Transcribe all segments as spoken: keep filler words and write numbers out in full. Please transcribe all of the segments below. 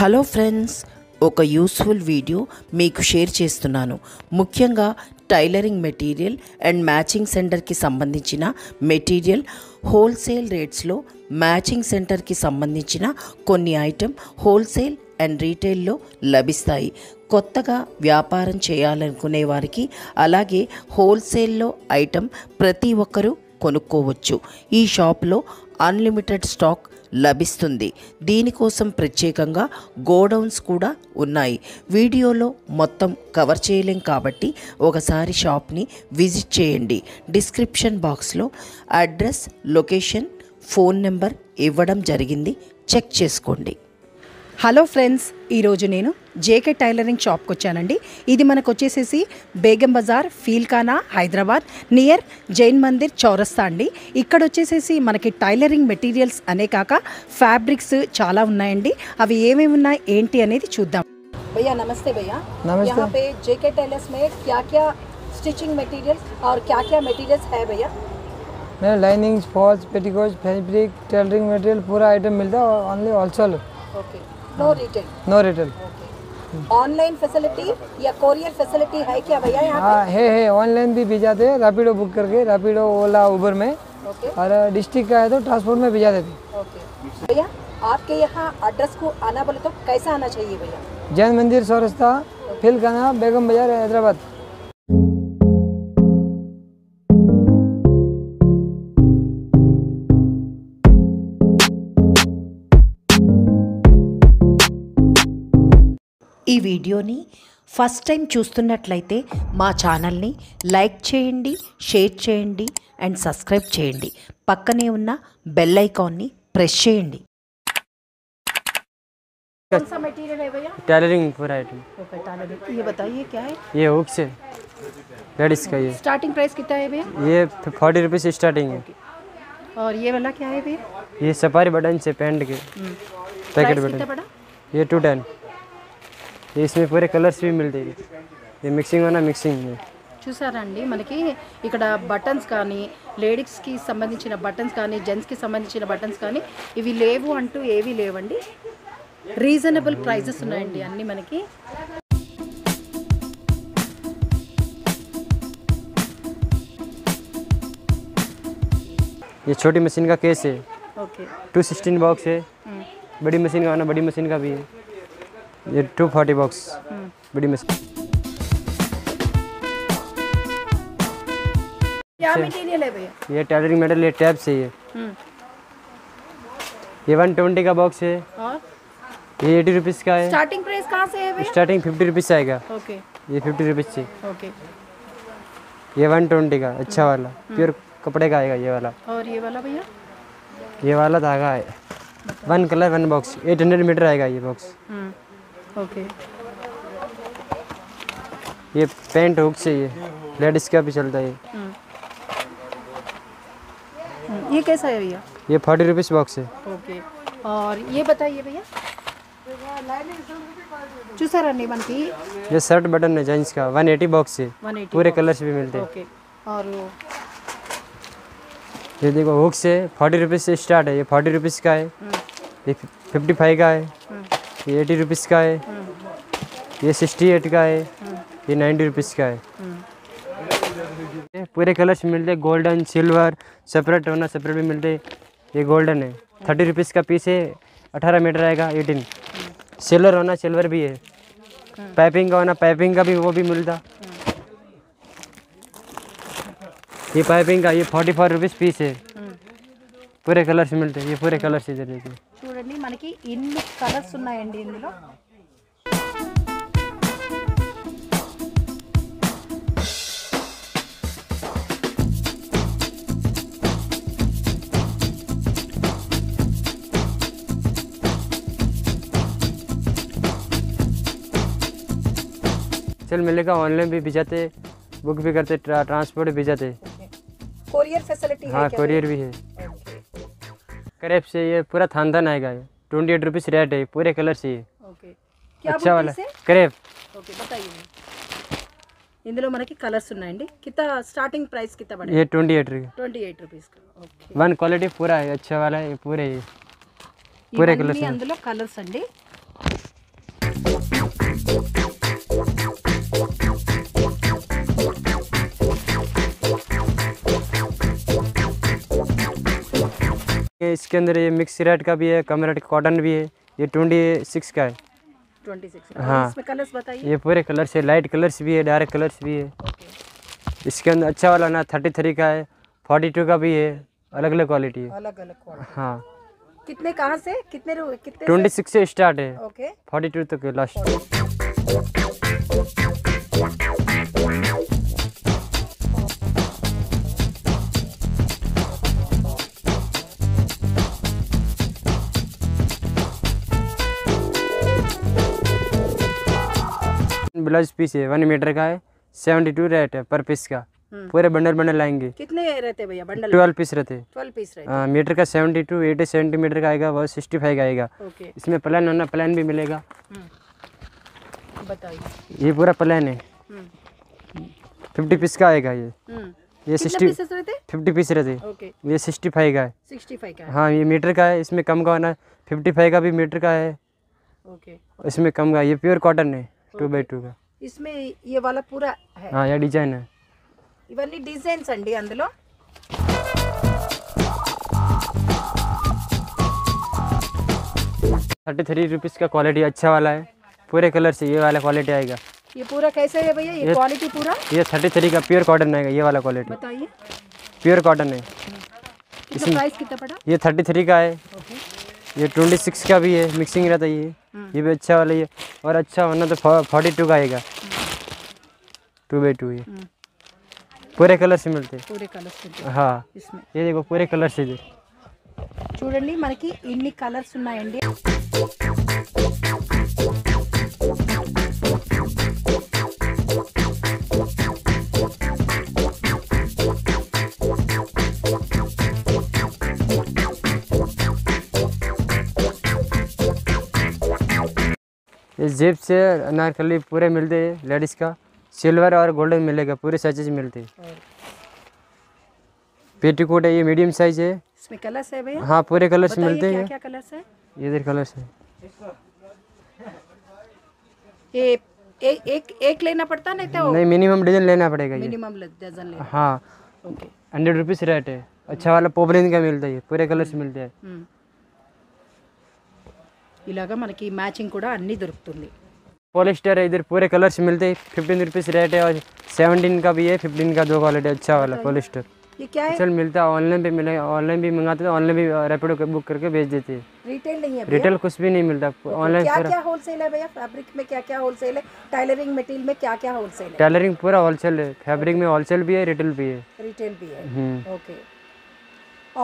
Hello friends, ఒక useful video మీకు share చేస్తున్నాను. ముఖ్యంగా టైలరింగ్ మెటీరియల్ అండ్ మ్యాచింగ్ సెంటర్కి సంబంధించిన మెటీరియల్ హోల్సేల్ రేట్స్లో మ్యాచింగ్ సెంటర్కి సంబంధించిన కొన్ని ఐటమ్ హోల్సేల్ అండ్ రీటైల్లో లభిస్తాయి. కొత్తగా వ్యాపారం చేయాలనుకునే వారికి అలాగే హోల్సేల్లో ఐటమ్ ప్రతి ఒక్కరూ కొనుక్కోవచ్చు. ఈ షాప్లో అన్లిమిటెడ్ స్టాక్ లభిస్తుంది. దీనికోసం ప్రత్యేకంగా గోడౌన్స్ కూడా ఉన్నాయి. వీడియోలో మొత్తం కవర్ చేయలేం కాబట్టి ఒకసారి షాప్ని విజిట్ చేయండి. డిస్క్రిప్షన్ బాక్స్లో అడ్రస్, లొకేషన్, ఫోన్ నెంబర్ ఇవ్వడం జరిగింది, చెక్ చేసుకోండి. హలో ఫ్రెండ్స్, ఈరోజు నేను జేకే టైలరింగ్ షాప్కి వచ్చానండి. ఇది మనకు వచ్చేసేసి బేగం బజార్, ఫీల్ఖానా, హైదరాబాద్, నియర్ జైన్ మందిర్ చౌరస్తా అండి. ఇక్కడ వచ్చేసేసి మనకి టైలరింగ్ మెటీరియల్స్ అనే కాక ఫ్యాబ్రిక్స్ చాలా ఉన్నాయండి. అవి ఏమేమి ఉన్నాయి ఏంటి అనేది చూద్దాం. భయ్యా నమస్తే. భయ్యా నమస్తే. జేకే టైలర్స్ మే క్యా క్యా స్టిచింగ్ మెటీరియల్స్ ఆర్ క్యా క్యా మెటీరియల్స్ హై భయ్యా? मैं linings, falls, petticoat, fabric, tailoring material पूरा आइटम मिलता है. Only wholesale. Okay. No retail. No retail. Online facility या कोरियर फैसिलिटी है क्या भैया यहाँ पे? हाँ है है. ऑनलाइन भी भेजा देते हैं, रैपिडो बुक करके, रैपिडो, ओला, उबर में. ओके. और डिस्ट्रिक्ट का है तो ट्रांसपोर्ट में भेजा देते. ओके. भैया आपके यहाँ एड्रेस को आना बोले तो कैसा आना चाहिए भैया? जैन मंदिर चौरस्ता, फीलखाना, बेगम बाजार, हैदराबाद. ఈ వీడియోని ఫస్ట్ టైం చూస్తున్నట్లయితే మా ఛానల్ని లైక్ చేయండి, షేర్ చేయండి అండ్ సబ్స్క్రైబ్ చేయండి. పక్కనే ఉన్న బెల్ ఐకాన్ని ప్రెస్ చేయండి. कौन सा मटेरियल है भैया? टेलरिंग पूरा आइटम. Okay tailoring. ये बताइए क्या है? ये हुक से लेडीज का. ये स्टार्टिंग प्राइस कितना है भैया? ये चालीस रुपए से स्टार्टिंग है. और ये वाला क्या है भैया? ये सफारी बटन से पैंट के पैकेट बटन. ये दो सौ दस. इसमें पूरे कलर्स भी मिलते हैं. ये मिक्सिंग होना मिक्सिंग है. చూసారా అండి, మనకి ఇక్కడ బటన్స్ కానీ, లేడీస్కి సంబంధించిన బటన్స్ కానీ, జెంట్స్కి సంబంధించిన బటన్స్ కానీ ఇవి లేవు అంటూ ఏవి లేవండి. రీజనబుల్ ప్రైజెస్ ఉన్నాయండి అన్నీ మనకి. ये छोटी मशीन का केस है. ओके. दो सौ सोलह बॉक्स है. बड़ी मशीन का होना, बड़ी मशीन का भी है. ये दो सौ चालीस बॉक्स बड़ी मशीन. क्या मटेरियल है भैया? ये टेलरिंग मटेरियल है, टैप से है. ये एक सौ बीस का बॉक्स है. और ये अस्सी रुपीस का है. स्टार्टिंग प्राइस कहाँ से है भैया? स्टार्टिंग पचास रुपीस आएगा. ओके. ये पचास रुपीस से. ओके. ये एक सौ बीस का अच्छा वाला प्योर कपड़े का आएगा ये वाला. और ये वाला भैया? ये वाला धागा है, वन कलर वन बॉक्स. आठ सौ मीटर आएगा ये बॉक्स. ओके. ये पैंट हुक से ये लेडीज का भी चलता है. ये कैसा है भैया? ये फोर्टी रुपीस बॉक्स है. ओके. और ये बताइए भैया. चूसरा नहीं बनती. ये शर्ट बटन है जेंट्स का, एक सौ अस्सी बॉक्स है. पूरे कलर्स भी मिलते हैं. ओके. और ये देखो हुक से फोर्टी रुपीस से स्टार्ट है. ये फोर्टी रुपीस का है. ये फिफ्टी फाइव का है. ये एटी रुपीस का है. ये सिक्सटी एट का है. ये नाइन्टी रुपीस का है. पूरे कलर्स मिलते हैं, गोल्डन, सिल्वर, सेपरेट होना सेपरेट भी मिलते. ये गोल्डन है, थर्टी रुपीस का पीस है. अठारह मीटर आएगा, एटीन. सिल्वर होना सिल्वर भी है. पाइपिंग का होना पाइपिंग का भी वो भी मिलता. ये पाइपिंग का ये फोर्टी फोर रुपीस पीस है. पूरे कलर्स मिलते हैं. ये पूरे कलर्स इधर देखिए. చూడండి మనకి ఇన్ని కలర్స్ ఉన్నాయండి ఇందులో. चल मिलेगा. ऑनलाइन भी भेजाते, बुक भी करते, ट्रा, ट्रांसपोर्ट भेजाते. Courier facility. हाँ कोरियर भी है. करेप से ये पूरा थानदान आएगा. ये ट्वेंटी एट रुपीज़ रेट है. पूरे कलर से ये. ओके. क्या अच्छा वाला करेप. ओके बताइए. इंदलो मन की कलर्स ఉన్నాయండి. कितना स्टार्टिंग प्राइस कितना पड़ेगा? ये twenty eight twenty eight rupees का. ओके. वन क्वालिटी पूरा है, अच्छा वाला है. पूरे पूरे कलर्स. इंदलो कलर्स अंडी. इसके अंदर ये मिक्स रेड का भी है, कम रेड कॉटन भी है। ये ट्वेंटी सिक्स का है। ट्वेंटी सिक्स हाँ। इसमें कलर्स बताइए। ये पूरे कलर्स है, लाइट कलर्स भी है, डार्क कलर्स भी है। इसके अंदर अच्छा वाला ना थर्टी थ्री का है, फोर्टी टू का भी है। अलग अलग क्वालिटी है, अलग अलग क्वालिटी हाँ। कितने कहाँ से कितने कितने? ट्वेंटी सिक्स से स्टार्ट है, ओके, फोर्टी टू तक है लास्ट। ब्लाउज पीस है वन मीटर का है, सेवेंटी टू रेट है पर पीस का। पूरे बंडल बंडल लाएंगे। कितने रहते भैया बंडल? ट्वेल्व पीस रहते। ट्वेल्व पीस रहते। आ, मीटर का सेवेंटी टू एटी सेंटीमीटर का आएगा, वह सिक्सटी फाइव का आएगा। ओके। इसमें प्लान होना, प्लान भी मिलेगा। बताइए। ये पूरा प्लान है, फिफ्टी पीस का आएगा। ये ये सिक्सटी फिफ्टी पीस रहते। ये सिक्सटी फाइव का है। सिक्सटी फाइव का हाँ, ये मीटर का है, इसमें कम का होना। फिफ्टी फाइव का भी मीटर का है, इसमें कम का। ये प्योर कॉटन है, टू बाई टू का। इसमें ये वाला पूरा है हाँ, यह डिजाइन है। ఇవన్నీ డిజైన్స్ అండి అందులో। थर्टी थ्री रुपीज़ का क्वालिटी अच्छा वाला है, पूरे कलर से ये वाला क्वालिटी आएगा। ये पूरा कैसा है भैया ये क्वालिटी पूरा? ये थर्टी थ्री का प्योर कॉटन आएगा, ये वाला क्वालिटी। बताइए। प्योर कॉटन है। इसका प्राइस कितना पड़ा? ये थर्टी थ्री का है। ये ट्वेंटी सिक्स का भी है, मिक्सिंग रहता है। ये ये भी अच्छा वाला है, और अच्छा होना तो फोर्टी टू का आएगा, टू बाई टू। ये पूरे कलर से मिलते हैं, पूरे कलर से हाँ। इसमें ये देखो पूरे कलर से चूँगी मन की इन कलर्स उन्नाएंडी। जेब से अनारकली पूरे मिलते हैं, लेडीज का सिल्वर और गोल्डन मिलेगा, पूरे साइजेज मिलते हैं। पेटीकोट है, ये मीडियम साइज है। इसमें कलर्स है भैया हाँ, पूरे कलर्स मिलते हैं। क्या क्या कलर्स है? ये देख कलर्स है। ये ए, एक एक लेना पड़ता नहीं तो? नहीं, मिनिमम डजन लेना पड़ेगा। मिनिमम डजन लेना हाँ। ओके। हंड्रेड रुपीज़ रेट है। अच्छा वाला पोपलिन का मिलता है, पूरे कलर्स मिलते हैं। इलागा मन की मैचिंग कूडा अन्नी दొరుకుతుంది। पॉलिस्टर है, इधर पूरे कलर्स मिलते हैं। फिफ्टीन रुपीज़ रेट है, और सेवनटीन का भी है, फिफ्टीन का दो क्वालिटी अच्छा वाला पॉलिस्टर। ये क्या है? चल मिलता है, ऑनलाइन पे मिलेगा। ऑनलाइन भी मंगाते हैं, ऑनलाइन भी रैपिडो के बुक करके भेज देते हैं। रिटेल नहीं है? रिटेल कुछ भी नहीं मिलता ऑनलाइन। क्या क्या होलसेल है भैया? फैब्रिक में क्या क्या होलसेल है? टेलरिंग मटेरियल में क्या क्या होलसेल है? टेलरिंग पूरा होलसेल है, फैब्रिक में होलसेल भी है, रिटेल भी है। रिटेल भी है, okay.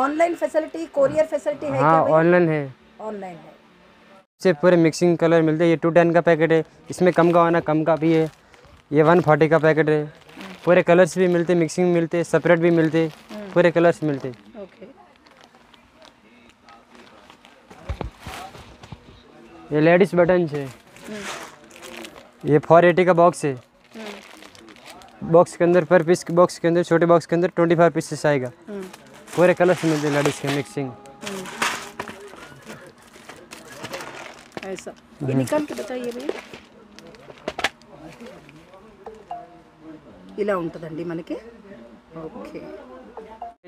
Online facility, courier facility है? हाँ ऑनलाइन है, ऑनलाइन है। से पूरे मिक्सिंग कलर मिलते हैं। ये टू टेन का पैकेट है, इसमें कम का आना, कम का भी है। ये वन फोर्टी का पैकेट है, पूरे कलर्स भी मिलते, मिक्सिंग मिलते, सेपरेट भी मिलते, पूरे कलर्स मिलते। ओके। ये लेडीज बटन है, ये फोर एटी का बॉक्स है। बॉक्स के अंदर पर पीस के बॉक्स के अंदर छोटे बॉक्स के अंदर ट्वेंटी फाइव पीसेस आएगा, पूरे कलर्स मिलते लेडीज के मिक्सिंग। ऐसा ये निकाल के बताइए भैया। ఇలా ఉంటదండి మనకి। ఓకే।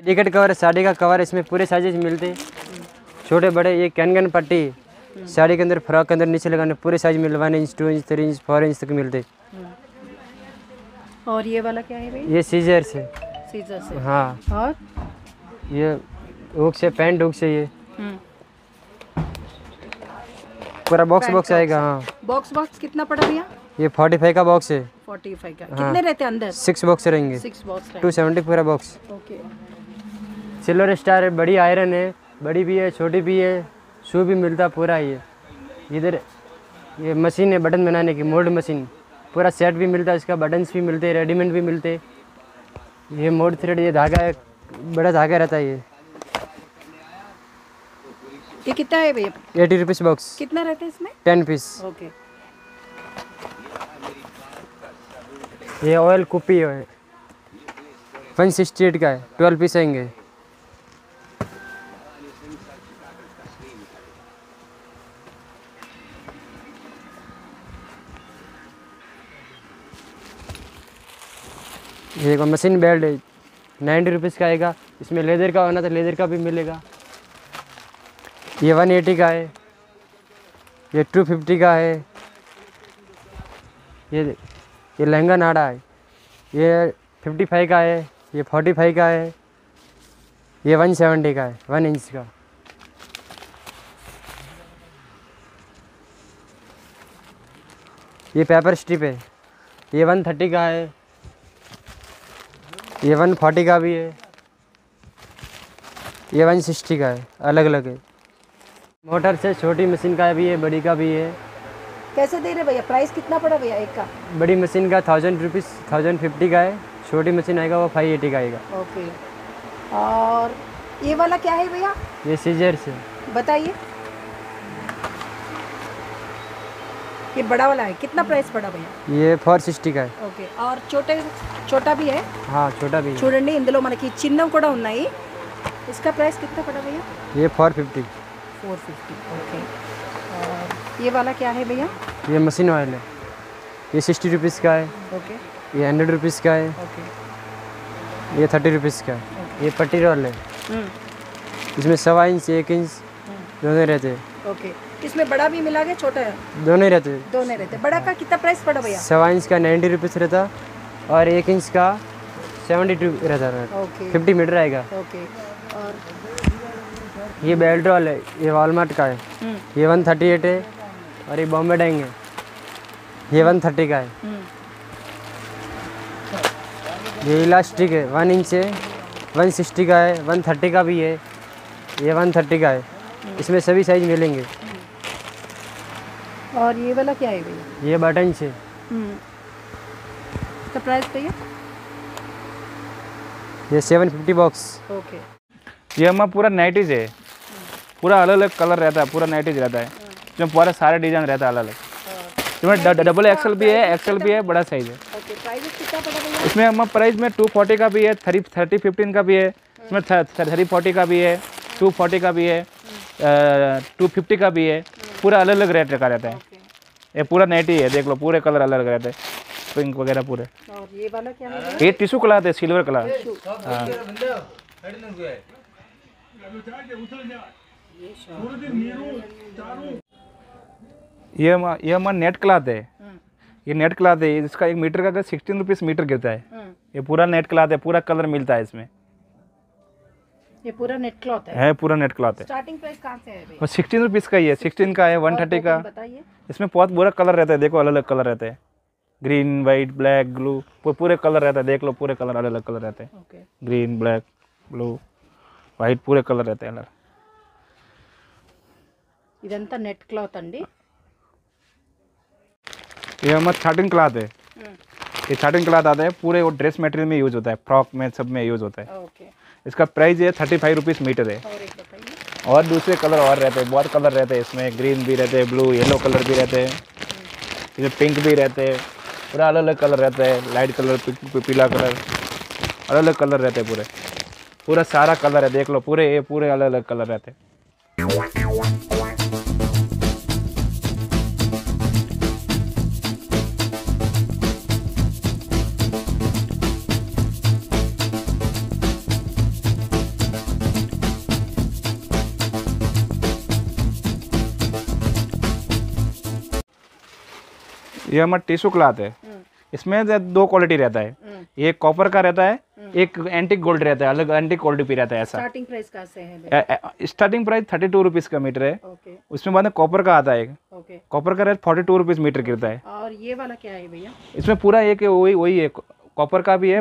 टिकट कवर, साड़ी का कवर, इसमें पूरे साइजेस मिलते हैं, छोटे बड़े। ये कैनगन पट्टी साड़ी के अंदर, फ्रॉक के अंदर नीचे लगाने, पूरे साइज मिलते हैं। One inch, two inch, three inch, four inch तक मिलते। और ये वाला क्या है भैया? ये सीजर से, सीजर से हाँ। और ये हुक से, पैंट हुक से। ये पूरा बॉक्स बॉक्स आएगा हाँ। बॉक्स बॉक्स कितना पड़ा भैया? ये फोर्टी फाइव का बॉक्स है। फोर्टी फाइव का हाँ। कितने रहते अंदर? सिक्स बॉक्स रहेंगे, सिक्स बॉक्स, टू सेवेंटी पूरा बॉक्स। ओके। सिल्वर स्टार है, बड़ी आयरन है, बड़ी भी है, छोटी भी है, शू भी मिलता पूरा। ये इधर ये मशीन है बटन बनाने की, मोल्ड मशीन, पूरा सेट भी मिलता है इसका। बटन्स भी मिलते, रेडीमेड भी मिलते। ये मोल्ड थ्रेड, ये धागा है, बड़ा धागा रहता है। ये ये कितना है भैया? Eighty rupees box. कितना रहता है इसमें? Ten piece. ओके। ये ऑयल कुपी है, वन सिक्सटी एट का है, ट्वेल्व पीस आएंगे। ये एक मशीन बेल्ट है, नाइन्टी रुपीज़ का आएगा। इसमें लेदर का होना तो लेदर का भी मिलेगा। ये वन एटी का है, ये टू फिफ्टी का है। ये ये लहंगा नाड़ा है, ये फिफ्टी फाइव का है, ये फोर्टी फाइव का है, ये वन सेवेंटी का है, वन इंच का। ये पेपर स्ट्रिप है, ये वन थर्टी का है, ये वन फोर्टी का भी है, ये वन सिक्सटी का है, अलग अलग है। मोटर से छोटी मशीन का भी है, बड़ी का भी है। कैसे दे रहे भैया? प्राइस कितना पड़ा भैया एक का? बड़ी मशीन का थाउजेंड रुपीज़ थाउजेंड फिफ्टी का है, छोटी मशीन आएगा वो फाइव एटी का आएगा। ओके, और ये वाला क्या है भैया? ये सीजर से बताइए, ये बड़ा वाला है, कितना प्राइस पड़ा भैया? ये फोर सिक्सटी का है। ओके, और छोटे छोटा भी है? हाँ छोटा भी है। చూడండి ఇందులో మనకి చిన్నవి కూడా ఉన్నాయి। इसका प्राइस कितना पड़ा भैया? ये four fifty. Four fifty okay. और ये वाला क्या है भैया? ये मशीन ऑयल है, ये सिक्सटी रुपीज़ का है। ओके, ये हंड्रेड रुपीज़ का है। ओके, ये थर्टी रुपीज़ का है। ये पट्टी रोल है, इसमें सवा इंच एक इंच दोनों रहते हैं। ओके, इसमें बड़ा भी मिला के छोटा है? दोनों रहते हैं, दोनों रहते हैं। बड़ा का कितना प्राइस पड़ा भैया? सवा इंच का नाइन्टी रुपीज़ रहता और एक इंच का सेवेंटी टू रहता, फिफ्टी मीटर आएगा। ओके, और ये बेल्ट रोल है, ये वॉलमार्ट का है, ये वन थर्टी एट है। और ये बॉम्बे डाइंग है, ये वन थर्टी का है। ये इलास्टिक है, वन इंच है, वन सिक्सटी का है, वन थर्टी का भी है, ये वन थर्टी का है। इसमें सभी साइज मिलेंगे। और ये वाला क्या है भैया? ये बटन से। इसका प्राइस भैया? ये सेवन फिफ्टी बॉक्स। ओके, ये हमारा पूरा नाइटीज है, पूरा अलग अलग कलर रहता है, पूरा नाइटीज रहता है, जो पूरा सारे डिजाइन रहता है अलग अलग। इसमें डबल एक्सल भी है, एक्सल भी है, बड़ा साइज है। इसमें हम प्राइस में टू फोर्टी का भी है, थर्टी थर्टी फिफ्टीन का भी है, इसमें थर्टी फोर्टी का भी है, टू फोर्टी का भी है, टू फिफ्टी का भी है। पूरा अलग अलग रेट रखा रहता है। ये पूरा नाइटी है, देख लो, पूरे कलर अलग अलग रहते हैं, पिंक वगैरह पूरे। ये वाला क्या है? ये टिश्यू कलर है, सिल्वर कलर। हाँ, ये हमारा ये हमारा नेट क्लॉथ है, ये नेट क्लॉथ है। इसका एक मीटर का सिक्सटीन रुपीज़ मीटर गिरता है। ये पूरा नेट क्लॉथ है, पूरा कलर मिलता है इसमें। ये पूरा नेट क्लॉथ है, पूरा नेट क्लॉथ है। स्टार्टिंग प्राइस कहाँ से है भैया? सिक्सटीन रुपीज़ का ही है, सिक्सटीन का है, वन थर्टी का। इसमें बहुत बुरा कलर रहता है, देखो अलग अलग कलर रहते हैं, ग्रीन वाइट ब्लैक ब्लू, पूरे कलर रहता है, देख लो, पूरे कलर अलग अलग कलर रहते हैं, ग्रीन ब्लैक ब्लू वाइट, पूरे कलर रहते हैं। इदंता नेट क्लॉथ अंडी। ये हमारा थर्टीन क्लॉथ है, ये थर्टीन क्लॉथ आता है, पूरे वो ड्रेस मटेरियल में यूज़ होता है, फ्रॉक में सब में यूज़ होता है। ओके, इसका प्राइस है थर्टी फाइव रुपीज़ मीटर है। और दूसरे कलर और रहते हैं, बहुत कलर रहते हैं इसमें, ग्रीन भी रहते हैं, ब्लू येलो कलर भी रहते हैं, इसमें पिंक भी रहते हैं, पूरा अलग अलग कलर रहते हैं, लाइट कलर, पीला कलर, अलग अलग कलर रहते हैं, पूरे पूरा सारा कलर है, देख लो, पूरे ये पूरे अलग अलग कलर रहते हैं। ये हमारा टिश्यू क्लॉथ है, इसमें दो क्वालिटी रहता है, एक कॉपर का रहता है, एक एंटीक गोल्ड रहता है, अलग एंटीक गोल्ड भी रहता है। ऐसा स्टार्टिंग प्राइस कहाँ से है? Starting price thirty two rupees का मीटर है। ओके, उसमें बाद में कॉपर का आता है, कॉपर का rate forty two rupees metre गिरता है। और ये वाला क्या है भैया? इसमें पूरा एक वही वही है, कॉपर का भी है,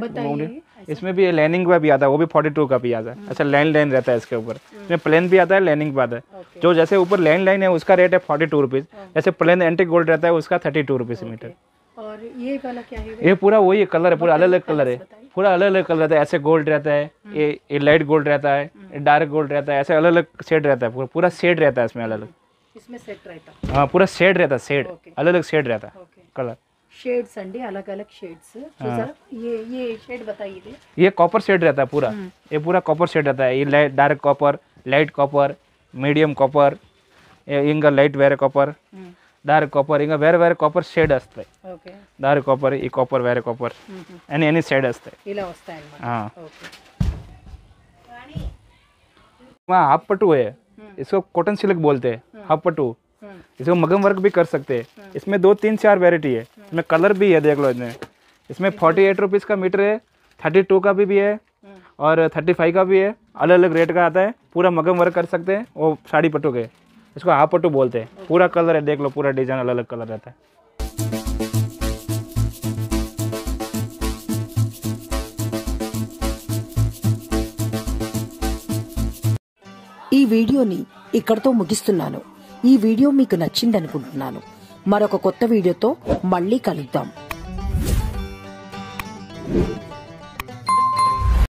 इसमें भी लाइनिंग का भी आता है, वो भी फोर्टी टू का भी आता है। अच्छा, लाइन लाइन रहता है इसके ऊपर, इसमें प्लेन भी आता है, लाइनिंग भी आता है। जो जैसे ऊपर लाइन लाइन है उसका रेट है फोर्टी टू रुपीज़, जैसे प्लेन एंटीक गोल्ड रहता है उसका थर्टी टू रुपीज़ मीटर। और ये वाला क्या है? ये पूरा वही कलर है, पूरा अलग अलग कलर है, पूरा अलग अलग कलर रहता है। ऐसे गोल्ड रहता है, ये लाइट गोल्ड रहता है, डार्क गोल्ड रहता है, ऐसे अलग अलग शेड रहता है, पूरा शेड रहता है इसमें, अलग अलग इसमें सेट रहता है। हाँ, पूरा शेड रहता है, शेड अलग अलग शेड रहता है, कलर शेड्स अंडी, अलग अलग शेड्स। हाँ। ये ये शेड बताइए। ये कॉपर शेड रहता है पूरा, ये पूरा कॉपर शेड रहता है, ये dark copper, light copper, medium copper, इनका लाइट वेयर कॉपर, దారి కాపర్ ఇంకా వేరే వేరే కాపర్ షేడ్ వస్తాయి. ఓకే, దారి కాపర్ ఈ కాపర్ వేరే కాపర్ అని ఎనీ షేడ్ వస్తాయి ఇలా వస్తాయి అన్నమాట. ఓకే, రాణి మా హాफ पटू है, इसको कॉटन सिल्क बोलते हैं, हाफ पटू. इसको मगम वर्क भी कर सकते हैं. इसमें दो तीन चार वेरायटी है, इसमें कलर भी है, देख लो इसमें. इसमें फोर्टी एट रुपीज़ का मीटर है, थर्टी टू का भी, भी है और थर्टी फाइव का भी है. अलग अलग रेट का आता है. पूरा मगम वर्क कर सकते हैं और साड़ी पटू के, इसको हाफ पटू बोलते हैं. पूरा कलर है, देख लो, पूरा डिजाइन अलग अलग कलर रहता है. ఈ వీడియోని ఇక్కడతో ముగిస్తున్నాను. ఈ వీడియో మీకు నచ్చింది అనుకుంటున్నాను. మరొక కొత్త వీడియోతో మళ్ళీ కలుద్దాం.